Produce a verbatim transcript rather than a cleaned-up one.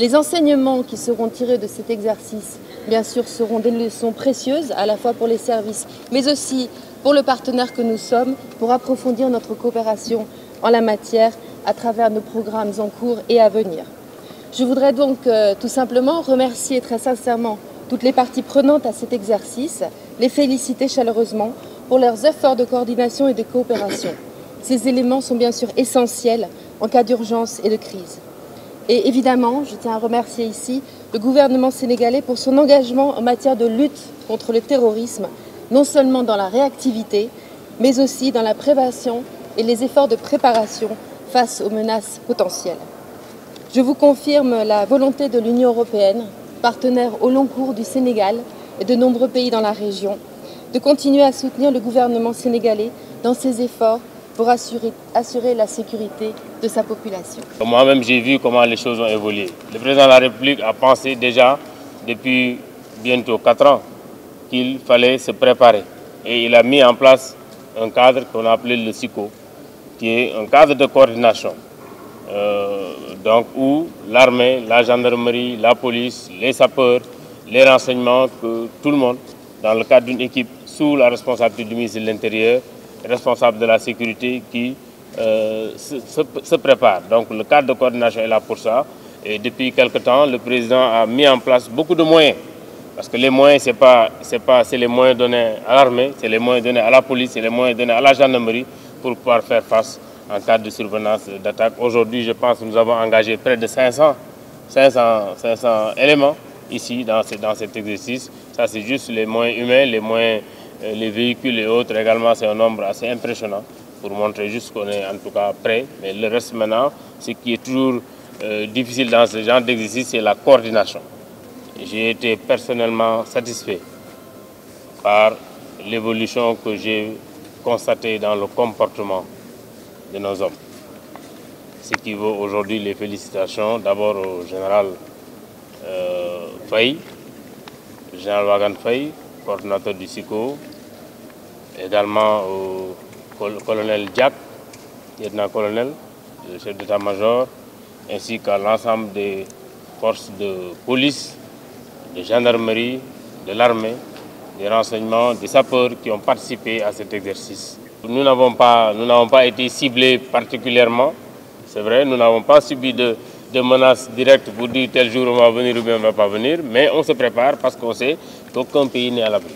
Les enseignements qui seront tirés de cet exercice, bien sûr, seront des leçons précieuses, à la fois pour les services, mais aussi pour le partenaire que nous sommes, pour approfondir notre coopération en la matière à travers nos programmes en cours et à venir. Je voudrais donc euh, tout simplement remercier très sincèrement toutes les parties prenantes à cet exercice, les féliciter chaleureusement pour leurs efforts de coordination et de coopération. Ces éléments sont bien sûr essentiels en cas d'urgence et de crise. Et évidemment, je tiens à remercier ici le gouvernement sénégalais pour son engagement en matière de lutte contre le terrorisme, non seulement dans la réactivité, mais aussi dans la prévention et les efforts de préparation face aux menaces potentielles. Je vous confirme la volonté de l'Union européenne, partenaire au long cours du Sénégal et de nombreux pays dans la région, de continuer à soutenir le gouvernement sénégalais dans ses efforts pour assurer, assurer la sécurité de sa population. Moi-même, j'ai vu comment les choses ont évolué. Le président de la République a pensé déjà depuis bientôt quatre ans qu'il fallait se préparer. Et il a mis en place un cadre qu'on a appelé le C I C O, qui est un cadre de coordination, euh, donc où l'armée, la gendarmerie, la police, les sapeurs, les renseignements, que tout le monde, dans le cadre d'une équipe sous la responsabilité du ministre de l'Intérieur, responsable de la sécurité, qui euh, se, se, se prépare. Donc le cadre de coordination est là pour ça. Et depuis quelque temps, le président a mis en place beaucoup de moyens. Parce que les moyens, c'est pas, c'est pas, c'est les moyens donnés à l'armée, c'est les moyens donnés à la police, c'est les moyens donnés à la gendarmerie pour pouvoir faire face en cas de survenance d'attaque. Aujourd'hui, je pense que nous avons engagé près de cinq cents éléments ici dans, ce, dans cet exercice. Ça, c'est juste les moyens humains, les moyens, euh, les véhicules et autres. Également, c'est un nombre assez impressionnant pour montrer juste qu'on est en tout cas prêt. Mais le reste maintenant, ce qui est toujours euh, difficile dans ce genre d'exercice, c'est la coordination. J'ai été personnellement satisfait par l'évolution que j'ai constatée dans le comportement de nos hommes. Ce qui vaut aujourd'hui les félicitations d'abord au général euh, Faye, le général Wagan Faye, coordinateur du C I C O, également au colonel Jack, lieutenant-colonel, le chef d'état-major, ainsi qu'à l'ensemble des forces de police, de gendarmerie, de l'armée, des renseignements, des sapeurs qui ont participé à cet exercice. Nous n'avons pas, nous n'avons pas été ciblés particulièrement, c'est vrai, nous n'avons pas subi de, de menaces directes pour dire tel jour on va venir ou bien on ne va pas venir, mais on se prépare parce qu'on sait qu'aucun pays n'est à l'abri.